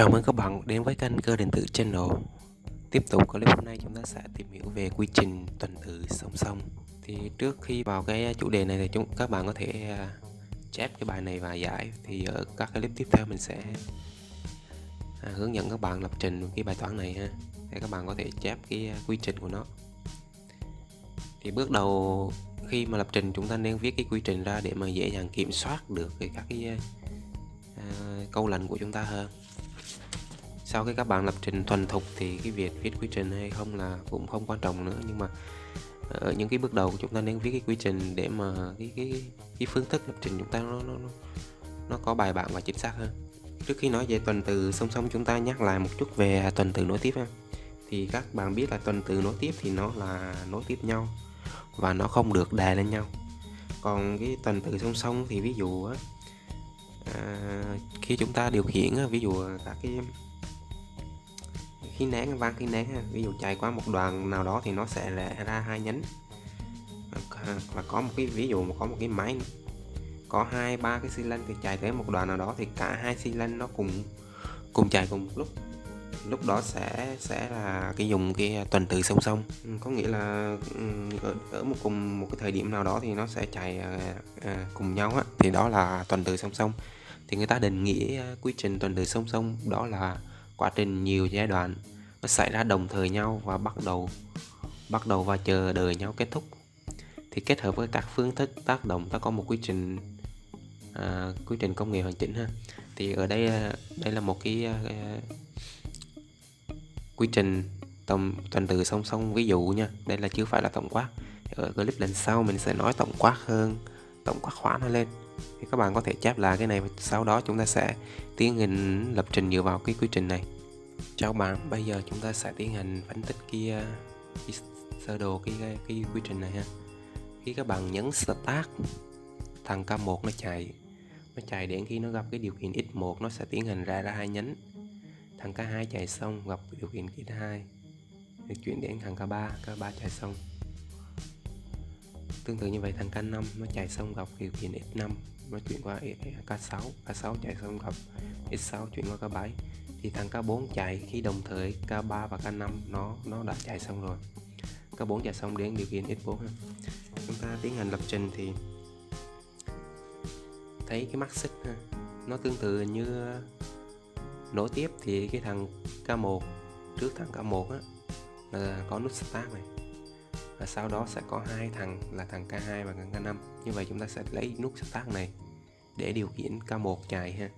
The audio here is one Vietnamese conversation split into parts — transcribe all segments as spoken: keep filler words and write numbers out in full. Chào mừng các bạn đến với kênh Cơ Điện Tử Channel. Tiếp tục clip hôm nay chúng ta sẽ tìm hiểu về quy trình tuần tự song song. Thì trước khi vào cái chủ đề này thì chúng các bạn có thể chép cái bài này và giải. Thì ở các clip tiếp theo mình sẽ hướng dẫn các bạn lập trình cái bài toán này ha, để các bạn có thể chép cái quy trình của nó. Thì bước đầu khi mà lập trình chúng ta nên viết cái quy trình ra để mà dễ dàng kiểm soát được cái các cái uh, câu lệnh của chúng ta hơn. Sau khi các bạn lập trình thuần thục thì cái việc viết quy trình hay không là cũng không quan trọng nữa, nhưng mà ở những cái bước đầu chúng ta nên viết cái quy trình để mà cái cái cái phương thức lập trình chúng ta nó nó nó có bài bản và chính xác hơn. Trước khi nói về tuần tự song song chúng ta nhắc lại một chút về tuần tự nối tiếp ha. Thì các bạn biết là tuần tự nối tiếp thì nó là nối tiếp nhau và nó không được đè lên nhau. Còn cái tuần tự song song thì ví dụ á, à, khi chúng ta điều khiển á, ví dụ các cái khí nén van khí nén ha, ví dụ chạy qua một đoạn nào đó thì nó sẽ lẻ ra hai nhánh, và có một cái ví dụ có một cái máy có hai ba cái xi lanh thì chạy tới một đoạn nào đó thì cả hai xi lanh nó cùng cùng chạy cùng một lúc, lúc đó sẽ sẽ là cái dùng cái tuần tự song song, có nghĩa là ở, ở một cùng một cái thời điểm nào đó thì nó sẽ chạy à, cùng nhau á, thì đó là tuần tự song song. Thì người ta định nghĩa quy trình tuần tự song song đó là quá trình nhiều giai đoạn nó xảy ra đồng thời nhau và bắt đầu bắt đầu và chờ đợi nhau kết thúc. Thì kết hợp với các phương thức tác động ta có một quy trình à, quy trình công nghệ hoàn chỉnh ha. Thì ở đây đây là một cái, cái quy trình tổng tuần tự song song ví dụ nha, đây là chưa phải là tổng quát. Ở clip lần sau mình sẽ nói tổng quát hơn, tổng quát hóa nó lên. Thì các bạn có thể chép lại cái này và sau đó chúng ta sẽ tiến hành lập trình dựa vào cái quy trình này. Chào bạn, bây giờ chúng ta sẽ tiến hành phân tích cái, cái sơ đồ cái, cái, cái quy trình này ha. Khi các bạn nhấn Start, thằng K một nó chạy nó chạy đến khi nó gặp cái điều kiện X một nó sẽ tiến hành ra ra hai nhánh. Thằng K hai chạy xong gặp điều kiện X hai thì chuyển đến thằng K ba, K ba chạy xong. Tương tự như vậy thằng K năm nó chạy xong gặp điều kiện X năm nó chuyển qua K sáu, K sáu chạy xong gặp X sáu chuyển qua K bảy. Thì thằng K bốn chạy khi đồng thời K ba và K năm nó nó đã chạy xong rồi. K bốn chạy xong đến điều kiện X bốn ha. Chúng ta tiến hành lập trình thì thấy cái mắt xích ha, nó tương tự như nối tiếp. Thì cái thằng K một trước thằng K một á là có nút Start này, và sau đó sẽ có hai thằng là thằng K hai và thằng K năm. Như vậy chúng ta sẽ lấy nút Start này để điều khiển K một chạy ha,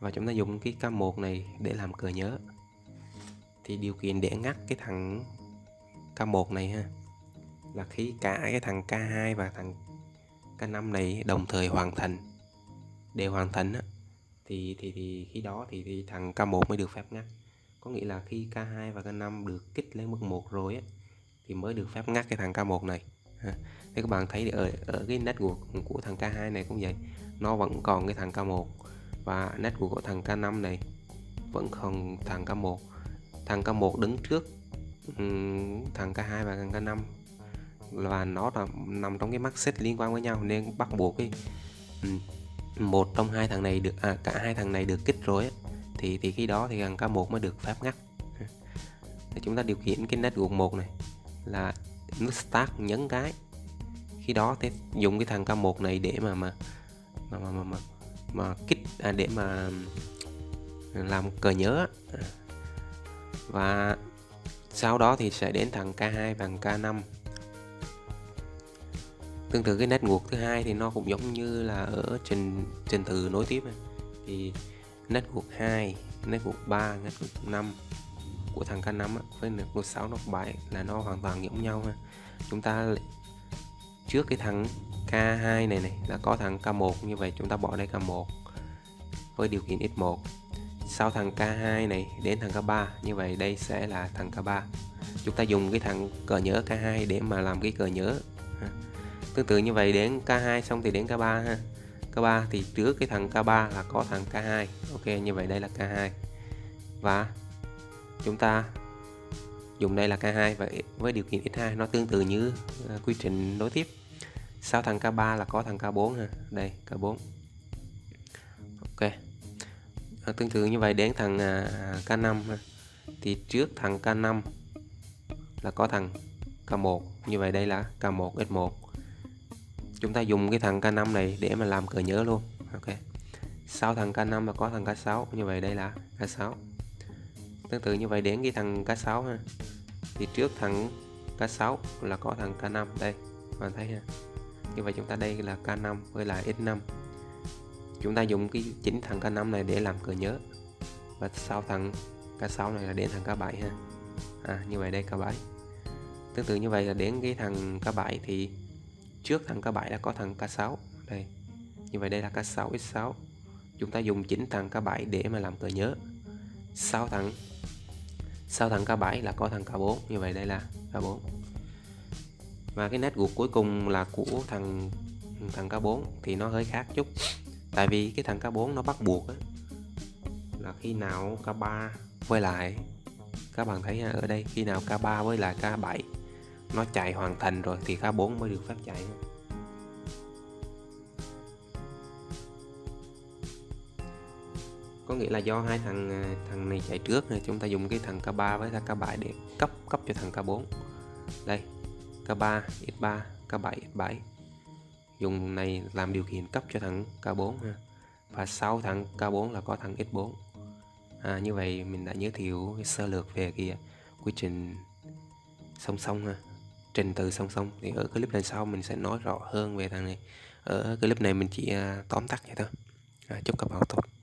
và chúng ta dùng cái K một này để làm cờ nhớ. Thì điều kiện để ngắt cái thằng K một này ha là khi cả cái thằng K hai và thằng K năm này đồng thời hoàn thành đều hoàn thành á, thì thì thì khi đó thì, thì thằng K một mới được phép ngắt. Có nghĩa là khi K hai và K năm được kích lên mức một rồi á thì mới được phép ngắt cái thằng K một này. Thế các bạn thấy ở, ở cái network của thằng K hai này cũng vậy, nó vẫn còn cái thằng K một, và network của thằng K năm này vẫn còn thằng K một. Thằng K một đứng trước thằng K hai và thằng K năm và nó là nằm trong cái mắt xích liên quan với nhau, nên bắt buộc cái một trong hai thằng này được à, cả hai thằng này được kích rồi á, thì thì khi đó thì thằng K một mới được phép ngắt. Thì chúng ta điều khiển cái network một này là nút Start nhấn cái, khi đó thì dùng cái thằng K một này để mà mà mà mà mà, mà, mà kích à, để mà làm cờ nhớ, và sau đó thì sẽ đến thằng K hai và K năm. Tương tự cái network thứ hai thì nó cũng giống như là ở trình trình tự nối tiếp này. Thì network hai, network ba, network năm của thằng K năm á, với network sáu, network bảy là nó hoàn toàn giống nhau ha. Chúng ta trước cái thằng K hai này này là có thằng K một, như vậy chúng ta bỏ đây K một với điều kiện X một. Sau thằng K hai này đến thằng K ba, như vậy đây sẽ là thằng K ba. Chúng ta dùng cái thằng cờ nhớ K hai để mà làm cái cờ nhớ. Tương tự như vậy đến K hai xong thì đến K ba ha. K ba thì trước cái thằng K ba là có thằng K hai. Ok, như vậy đây là K hai. Và chúng ta dùng đây là K hai và với điều kiện X hai, nó tương tự như quy trình nối tiếp. Sau thằng K ba là có thằng K bốn ha. Đây K bốn. Ok. à, tương tự như vậy đến thằng à, ca năm ha. Thì trước thằng ca năm là có thằng ca một, như vậy đây là ca một ét một. Chúng ta dùng cái thằng ca năm này để mà làm cờ nhớ luôn. Ok, sau thằng ca năm là có thằng ca sáu, như vậy đây là ca sáu. Tương tự như vậy đến cái thằng ca sáu ha. Thì trước thằng ca sáu là có thằng ca năm đây, bạn thấy ha. Như vậy chúng ta đây là ca năm với lại ích năm. Chúng ta dùng cái chính thằng ca năm này để làm cờ nhớ. Và sau thằng ca sáu này là đến thằng ca bảy ha. À, như vậy đây ca bảy. Tương tự như vậy là đến cái thằng ca bảy thì trước thằng ca bảy là có thằng ca sáu đây. Như vậy đây là ca sáu ích sáu. Chúng ta dùng chính thằng ca bảy để mà làm cờ nhớ. Sau thằng sau thằng ca bảy là có thằng ca bốn, như vậy đây là ca bốn. Và cái nét gục cuối cùng là của thằng thằng ca bốn thì nó hơi khác chút. Tại vì cái thằng ca bốn nó bắt buộc á, là khi nào ca ba với lại, các bạn thấy ha, ở đây khi nào ca ba với lại ca bảy nó chạy hoàn thành rồi thì ca bốn mới được phép chạy. Có nghĩa là do hai thằng thằng này chạy trước này, chúng ta dùng cái thằng ca ba với thằng ca bảy để cấp cấp cho thằng ca bốn. Đây, ca ba ích ba, ca bảy ích bảy. Dùng này làm điều kiện cấp cho thằng ca bốn ha. Và sau thằng ca bốn là có thằng ích bốn. À, như vậy mình đã giới thiệu sơ lược về cái quy trình song song ha. Trình tự song song thì ở clip lần sau mình sẽ nói rõ hơn về thằng này. Ở clip này mình chỉ tóm tắt vậy thôi. À, chúc các bạn tốt.